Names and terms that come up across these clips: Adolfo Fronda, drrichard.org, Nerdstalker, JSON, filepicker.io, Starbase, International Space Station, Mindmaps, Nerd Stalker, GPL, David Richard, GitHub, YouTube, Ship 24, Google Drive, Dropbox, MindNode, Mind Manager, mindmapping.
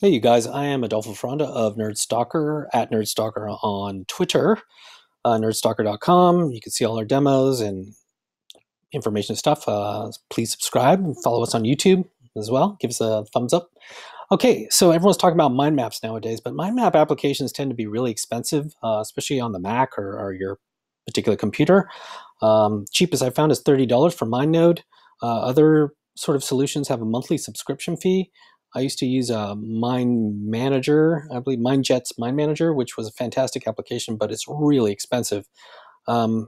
Hey, you guys, I am Adolfo Fronda of Nerd Stalker, at Nerd Stalker on Twitter, nerdstalker.com. You can see all our demos and information and stuff. Please subscribe and follow us on YouTube as well. Give us a thumbs up. Okay, so everyone's talking about mind maps nowadays, but mind map applications tend to be really expensive, especially on the Mac or your particular computer. Cheapest I found is $30 for MindNode. Other sort of solutions have a monthly subscription fee. I used to use a Mind Manager, I believe MindJet's Mind Manager, which was a fantastic application, but it's really expensive. And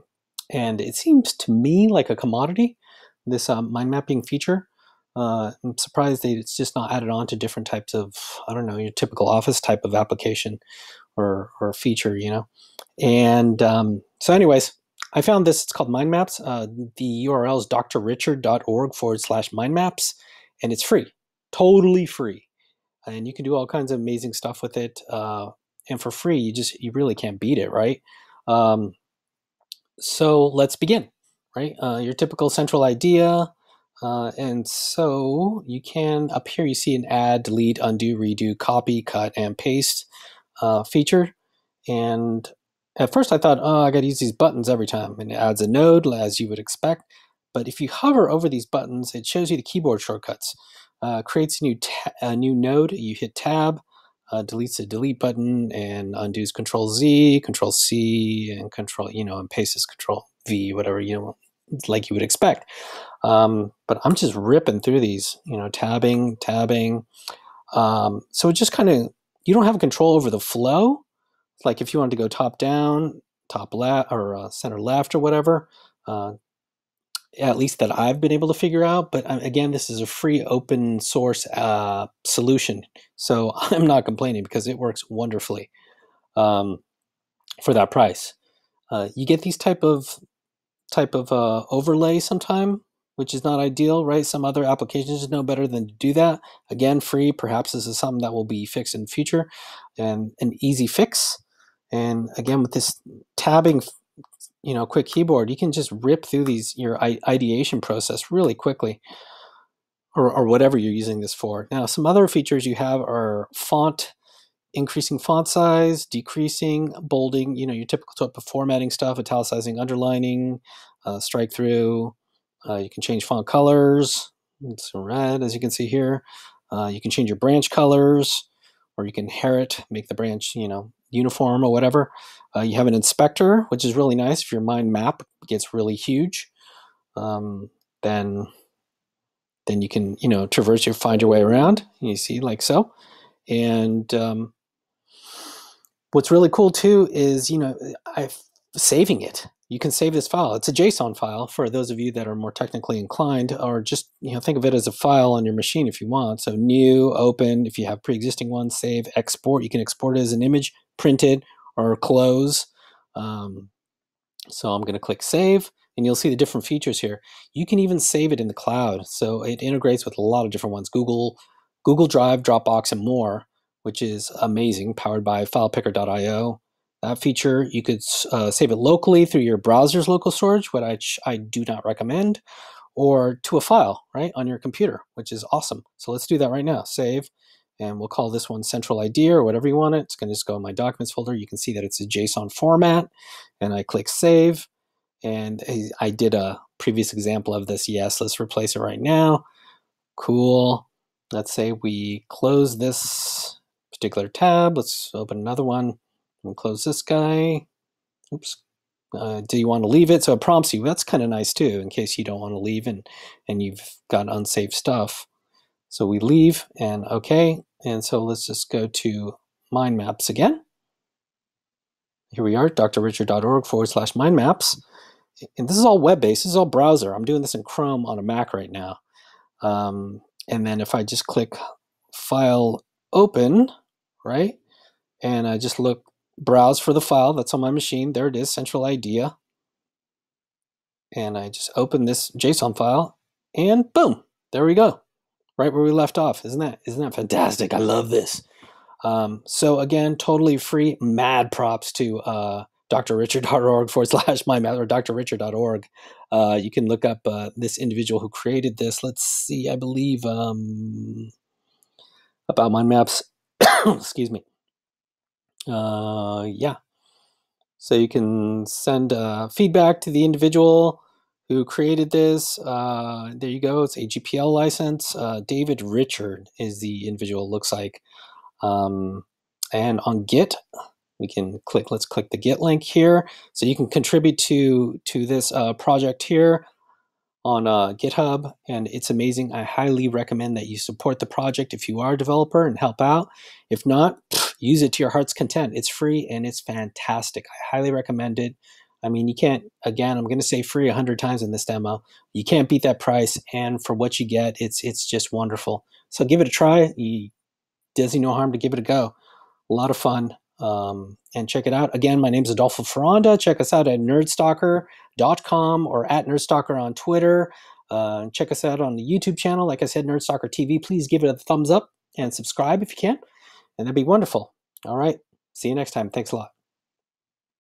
it seems to me like a commodity, this mind mapping feature. I'm surprised that it's just not added on to different types of, I don't know, your typical office type of application or feature, you know. And so anyways, I found this, it's called Mind Maps. The URL is drrichard.org/mindmaps, and it's free. Totally free, and you can do all kinds of amazing stuff with it, and for free you really can't beat it, right? So let's begin, right? Your typical central idea, and so you can, up here you see an add, delete, undo, redo, copy, cut, and paste feature. And at first I thought, oh, I gotta use these buttons every time, and it adds a node as you would expect. But if you hover over these buttons, it shows you the keyboard shortcuts. Creates a new node. You hit tab, deletes the delete button, and undoes control Z, control C, and control, you know, and pastes control V, whatever, you know, like you would expect. But I'm just ripping through these, you know, tabbing. So it just kind of, you don't have control over the flow. Like if you wanted to go top down, top left, or center left, or whatever. At least that I've been able to figure out. But again, this is a free open source solution. So I'm not complaining because it works wonderfully for that price. You get these type of overlay sometime, which is not ideal, right? Some other applications know better than to do that. Again, free. Perhaps this is something that will be fixed in the future, and an easy fix. And again, with this tabbing, you know, quick keyboard, you can just rip through these, your ideation process really quickly, or whatever you're using this for. Now, some other features you have are font, increasing font size, decreasing, bolding, you know, your typical type of formatting stuff, italicizing, underlining, strike through. You can change font colors. It's red, as you can see here. You can change your branch colors, or you can inherit, make the branch, you know, uniform or whatever. You have an inspector, which is really nice. If your mind map gets really huge, then you can, you know, traverse your, find your way around. You see, like so. And what's really cool too is, you know, saving it. You can save this file. It's a JSON file for those of you that are more technically inclined, or just, you know, think of it as a file on your machine if you want. So new, open, if you have pre-existing ones, save, export. You can export it as an image, print it, or close. So I'm going to click save, and you'll see the different features here. You can even save it in the cloud. So it integrates with a lot of different ones, Google Drive, Dropbox, and more, which is amazing, powered by filepicker.io. That feature, you could save it locally through your browser's local storage, what I do not recommend, or to a file, right, on your computer, which is awesome. So let's do that right now. Save, and we'll call this one Central Idea or whatever you want it. It's going to just go in my Documents folder. You can see that it's a JSON format, and I click Save, and I did a previous example of this. Yes, let's replace it right now. Cool. Let's say we close this particular tab. Let's open another one. We'll close this guy. Oops. Do you want to leave it? So it prompts you. That's kind of nice too, in case you don't want to leave and you've got unsaved stuff. So we leave, and okay. And so let's just go to Mind Maps again. Here we are, drrichard.org / Mind Maps. And this is all web-based. This is all browser. I'm doing this in Chrome on a Mac right now. And then if I just click File Open, right? And I just look, browse for the file that's on my machine. There it is, Central Idea. And I just open this JSON file, and boom, there we go, right where we left off. Isn't that fantastic? I love this. So again, totally free. Mad props to drrichard.org / my map, or drrichard.org. You can look up this individual who created this. Let's see, I believe about mind maps. Excuse me. Yeah. So you can send feedback to the individual who created this. There you go. It's a GPL license. David Richard is the individual, looks like. And on Git, we can click. Let's click the Git link here. So you can contribute to this project here on GitHub, and it's amazing. I highly recommend that you support the project if you are a developer and help out. If not, use it to your heart's content. It's free and it's fantastic. I highly recommend it. I mean, you can't, again, I'm going to say free 100 times in this demo. You can't beat that price, and for what you get, it's just wonderful. So give it a try. It does you no harm to give it a go. A lot of fun. And check it out. Again, my name is Adolfo Fronda. Check us out at nerdstalker.com or at nerdstalker on Twitter. Check us out on the YouTube channel. Like I said, Nerdstalker TV. Please give it a thumbs up and subscribe if you can, and that'd be wonderful. All right. See you next time. Thanks a lot.